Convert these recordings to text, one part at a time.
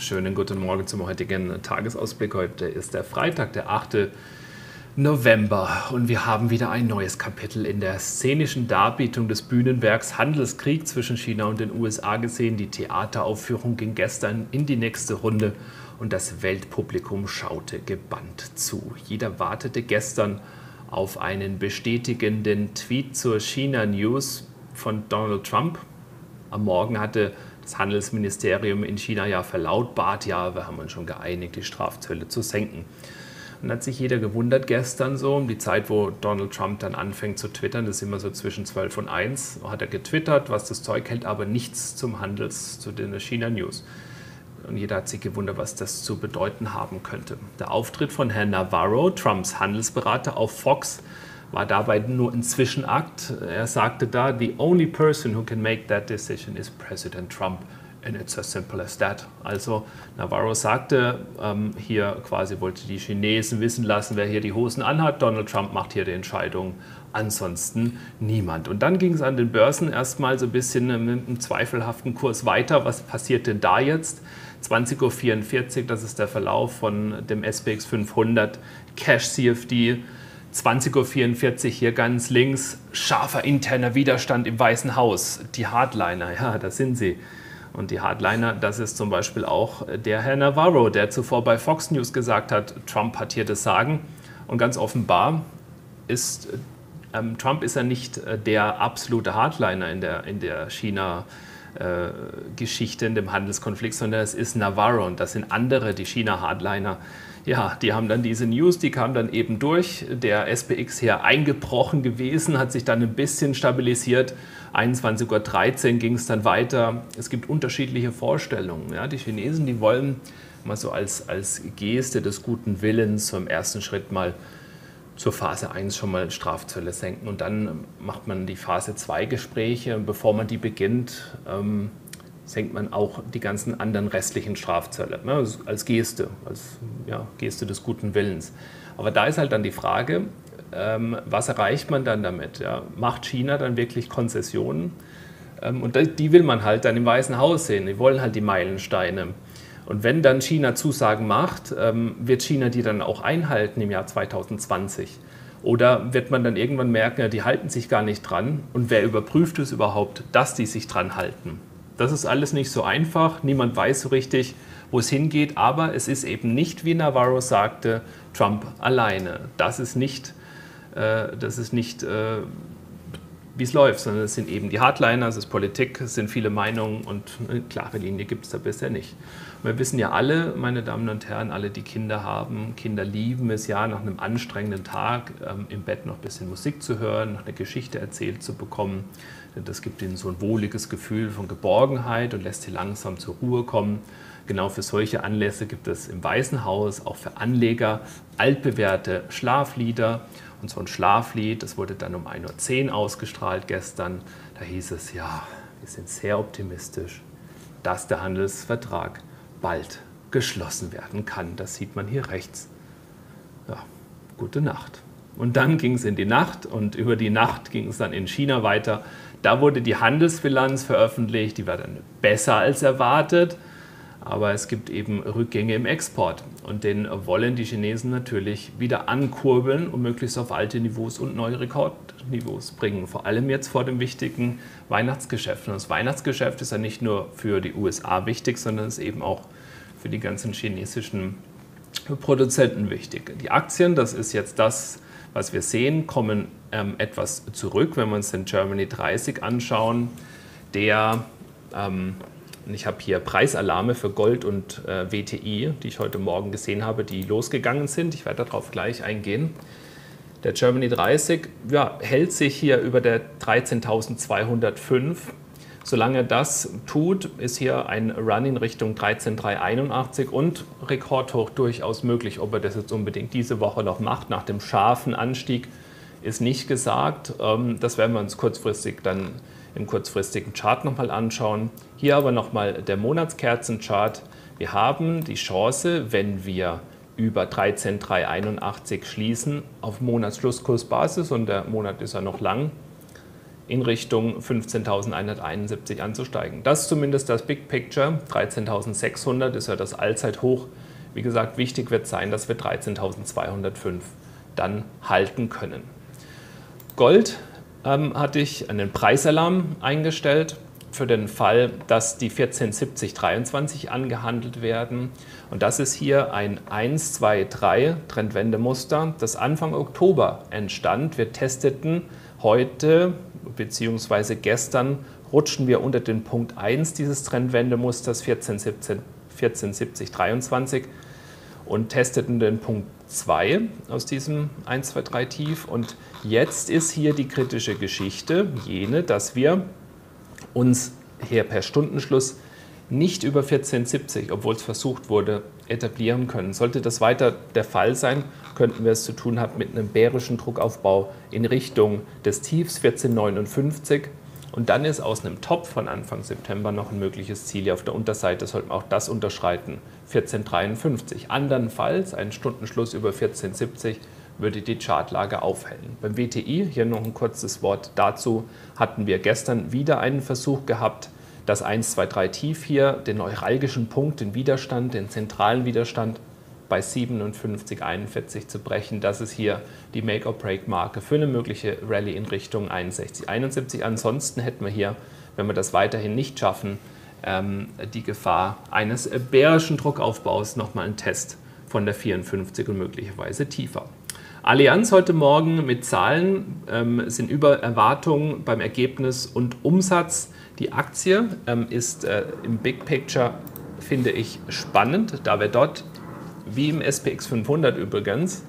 Schönen guten Morgen zum heutigen Tagesausblick. Heute ist der Freitag, der 8. November und wir haben wieder ein neues Kapitel in der szenischen Darbietung des Bühnenwerks Handelskrieg zwischen China und den USA gesehen. Die Theateraufführung ging gestern in die nächste Runde und das Weltpublikum schaute gebannt zu. Jeder wartete gestern auf einen bestätigenden Tweet zur China News von Donald Trump. Am Morgen hatte das Handelsministerium in China ja verlautbart, ja, wir haben uns schon geeinigt, die Strafzölle zu senken. Und hat sich jeder gewundert gestern so, um die Zeit, wo Donald Trump dann anfängt zu twittern, das ist immer so zwischen 12 und 1, hat er getwittert, was das Zeug hält, aber nichts zu den China News. Und jeder hat sich gewundert, was das zu bedeuten haben könnte. Der Auftritt von Herrn Navarro, Trumps Handelsberater, auf Fox war dabei nur ein Zwischenakt. Er sagte da, the only person who can make that decision is President Trump. And it's as simple as that. Also Navarro sagte, hier quasi wollte die Chinesen wissen lassen, wer hier die Hosen anhat. Donald Trump macht hier die Entscheidung. Ansonsten niemand. Und dann ging es an den Börsen erstmal so ein bisschen mit einem zweifelhaften Kurs weiter. Was passiert denn da jetzt? 20.44 Uhr, das ist der Verlauf von dem SPX 500 Cash CFD. 20.44 Uhr hier ganz links, scharfer interner Widerstand im Weißen Haus. Die Hardliner, ja, das sind sie. Und die Hardliner, das ist zum Beispiel auch der Herr Navarro, der zuvor bei Fox News gesagt hat, Trump hat hier das Sagen. Und ganz offenbar ist Trump ist ja nicht der absolute Hardliner in der China-Geschichte, in dem Handelskonflikt, sondern es ist Navarro und das sind andere, die China-Hardliner. Ja, die haben dann diese News, die kam dann eben durch. Der SPX hier eingebrochen gewesen, hat sich dann ein bisschen stabilisiert. 21.13 Uhr ging es dann weiter. Es gibt unterschiedliche Vorstellungen. Ja, die Chinesen, die wollen mal so als Geste des guten Willens so im ersten Schritt mal zur Phase 1 schon mal Strafzölle senken. Und dann macht man die Phase 2 Gespräche. Und bevor man die beginnt, senkt man auch die ganzen anderen restlichen Strafzölle, ne, als Geste, Geste des guten Willens. Aber da ist halt dann die Frage, was erreicht man dann damit? Ja? Macht China dann wirklich Konzessionen? Und die will man halt dann im Weißen Haus sehen, die wollen halt die Meilensteine. Und wenn dann China Zusagen macht, wird China die dann auch einhalten im Jahr 2020? Oder wird man dann irgendwann merken, ja, die halten sich gar nicht dran? Und wer überprüft es überhaupt, dass die sich dran halten? Das ist alles nicht so einfach, niemand weiß so richtig, wo es hingeht, aber es ist eben nicht, wie Navarro sagte, Trump alleine. Das ist nicht wie es läuft, sondern es sind eben die Hardliner, es ist Politik, es sind viele Meinungen und eine klare Linie gibt es da bisher nicht. Und wir wissen ja alle, meine Damen und Herren, alle, die Kinder haben, Kinder lieben es ja, nach einem anstrengenden Tag im Bett noch ein bisschen Musik zu hören, noch eine Geschichte erzählt zu bekommen. Das gibt ihnen so ein wohliges Gefühl von Geborgenheit und lässt sie langsam zur Ruhe kommen. Genau für solche Anlässe gibt es im Weißen Haus auch für Anleger altbewährte Schlaflieder. Und so ein Schlaflied, das wurde dann um 1.10 Uhr ausgestrahlt gestern. Da hieß es, ja, wir sind sehr optimistisch, dass der Handelsvertrag bald geschlossen werden kann. Das sieht man hier rechts. Ja, gute Nacht. Und dann ging es in die Nacht und über die Nacht ging es dann in China weiter. Da wurde die Handelsbilanz veröffentlicht, die war dann besser als erwartet, aber es gibt eben Rückgänge im Export und den wollen die Chinesen natürlich wieder ankurbeln und möglichst auf alte Niveaus und neue Rekordniveaus bringen, vor allem jetzt vor dem wichtigen Weihnachtsgeschäft. Und das Weihnachtsgeschäft ist ja nicht nur für die USA wichtig, sondern ist eben auch für die ganzen chinesischen Produzenten wichtig. Die Aktien, das ist jetzt das, was wir sehen, kommen etwas zurück, wenn wir uns den Germany 30 anschauen, der, ich habe hier Preisalarme für Gold und WTI, die ich heute Morgen gesehen habe, die losgegangen sind. Ich werde darauf gleich eingehen. Der Germany 30 ja, hält sich hier über der 13.205. Solange er das tut, ist hier ein Run in Richtung 13.381 und Rekordhoch durchaus möglich. Ob er das jetzt unbedingt diese Woche noch macht, nach dem scharfen Anstieg, ist nicht gesagt. Das werden wir uns kurzfristig dann im kurzfristigen Chart nochmal anschauen. Hier aber nochmal der Monatskerzenchart. Wir haben die Chance, wenn wir über 13.381 schließen, auf Monatsschlusskursbasis, und der Monat ist ja noch lang, in Richtung 15.171 anzusteigen. Das ist zumindest das Big Picture. 13.600 ist ja das Allzeithoch. Wie gesagt, wichtig wird sein, dass wir 13.205 dann halten können. Gold hatte ich einen Preisalarm eingestellt für den Fall, dass die 14,7023 angehandelt werden. Und das ist hier ein 1-2-3 Trendwendemuster, das Anfang Oktober entstand. Wir testeten heute bzw. gestern, rutschen wir unter den Punkt 1 dieses Trendwendemusters 14,7023 und testeten den Punkt 2 aus diesem 1-2-3 Tief. Und jetzt ist hier die kritische Geschichte jene, dass wir uns hier per Stundenschluss nicht über 14,70, obwohl es versucht wurde, etablieren können. Sollte das weiter der Fall sein, könnten wir es zu tun haben mit einem bärischen Druckaufbau in Richtung des Tiefs 14,59. Und dann ist aus einem Top von Anfang September noch ein mögliches Ziel hier auf der Unterseite, sollten wir auch das unterschreiten, 14,53. Andernfalls einen Stundenschluss über 14,70 würde die Chartlage aufhellen. Beim WTI, hier noch ein kurzes Wort dazu, hatten wir gestern wieder einen Versuch gehabt, das 123 Tief hier, den neuralgischen Punkt, den Widerstand, den zentralen Widerstand bei 57,41 zu brechen. Das ist hier die Make-or-Break-Marke für eine mögliche Rallye in Richtung 61,71. Ansonsten hätten wir hier, wenn wir das weiterhin nicht schaffen, die Gefahr eines bärischen Druckaufbaus, nochmal ein Test von der 54 und möglicherweise tiefer. Allianz heute Morgen mit Zahlen sind über Erwartungen beim Ergebnis und Umsatz. Die Aktie ist im Big Picture, finde ich, spannend, da wir dort, wie im SPX 500 übrigens,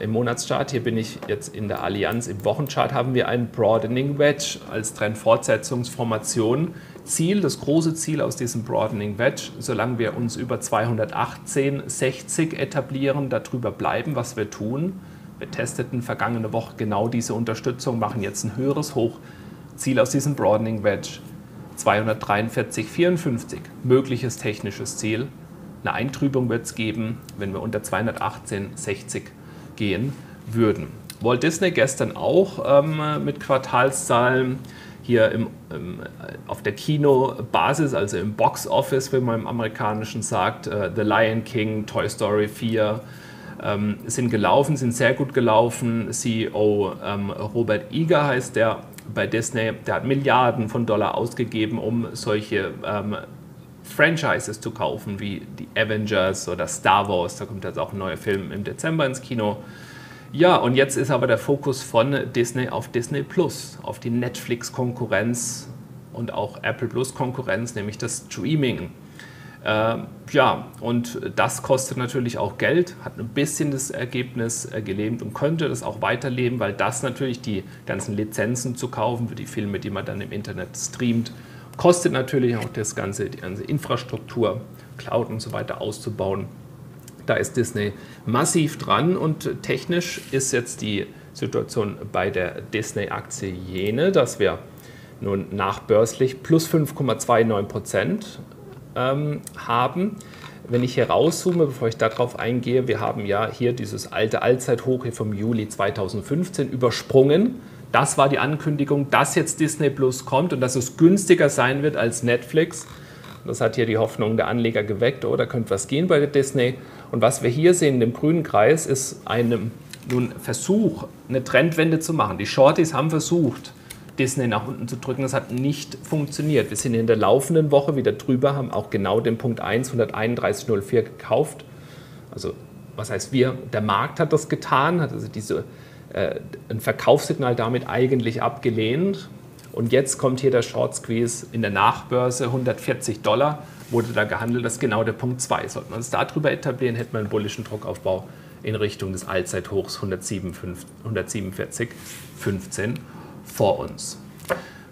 im Monatschart, hier bin ich jetzt in der Allianz, im Wochenchart haben wir einen Broadening Wedge als Trendfortsetzungsformation. Ziel, das große Ziel aus diesem Broadening Wedge, solange wir uns über 218,60 etablieren, darüber bleiben, was wir tun. Wir testeten vergangene Woche genau diese Unterstützung, machen jetzt ein höheres Hoch. Ziel aus diesem Broadening Wedge 243,54, mögliches technisches Ziel. Eine Eintrübung wird es geben, wenn wir unter 218,60 gehen würden. Walt Disney gestern auch mit Quartalszahlen hier auf der Kinobasis, also im Box Office, wie man im Amerikanischen sagt, The Lion King, Toy Story 4, sind gelaufen, sind sehr gut gelaufen. CEO Robert Iger heißt der bei Disney, der hat Milliarden von Dollar ausgegeben, um solche Franchises zu kaufen, wie die Avengers oder Star Wars. Da kommt jetzt auch ein neuer Film im Dezember ins Kino. Ja, und jetzt ist aber der Fokus von Disney auf Disney Plus, auf die Netflix-Konkurrenz und auch Apple Plus-Konkurrenz, nämlich das Streaming. Ja, und das kostet natürlich auch Geld, hat ein bisschen das Ergebnis gelähmt und könnte das auch weiterleben, weil das natürlich die ganzen Lizenzen zu kaufen für die Filme, die man dann im Internet streamt, kostet natürlich auch das Ganze, die ganze Infrastruktur, Cloud und so weiter auszubauen. Da ist Disney massiv dran und technisch ist jetzt die Situation bei der Disney-Aktie jene, dass wir nun nachbörslich plus 5,29% haben. Wenn ich hier rauszoome, bevor ich darauf eingehe, wir haben ja hier dieses alte Allzeithoch hier vom Juli 2015 übersprungen. Das war die Ankündigung, dass jetzt Disney Plus kommt und dass es günstiger sein wird als Netflix. Das hat hier die Hoffnung der Anleger geweckt, oh, da könnte was gehen bei Disney. Und was wir hier sehen, in dem grünen Kreis, ist ein Versuch, eine Trendwende zu machen. Die Shorties haben versucht, Disney nach unten zu drücken. Das hat nicht funktioniert. Wir sind in der laufenden Woche wieder drüber, haben auch genau den Punkt 1, 131,04 gekauft. Also was heißt wir? Der Markt hat das getan, hat also ein Verkaufssignal damit eigentlich abgelehnt. Und jetzt kommt hier der Short Squeeze in der Nachbörse, $140 wurde da gehandelt, das ist genau der Punkt 2. Sollten wir uns darüber etablieren, hätten wir einen bullischen Druckaufbau in Richtung des Allzeithochs 147,15 vor uns.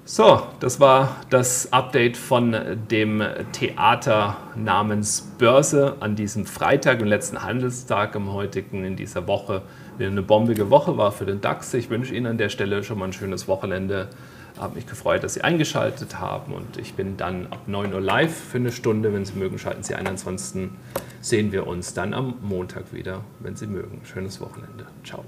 So, das war das Update von dem Theater namens Börse an diesem Freitag, dem letzten Handelstag im heutigen, in dieser Woche. Eine bombige Woche war für den DAX. Ich wünsche Ihnen an der Stelle schon mal ein schönes Wochenende. Habe mich gefreut, dass Sie eingeschaltet haben und ich bin dann ab 9 Uhr live für eine Stunde. Wenn Sie mögen, schalten Sie ein. Ansonsten sehen wir uns dann am Montag wieder, wenn Sie mögen. Schönes Wochenende. Ciao.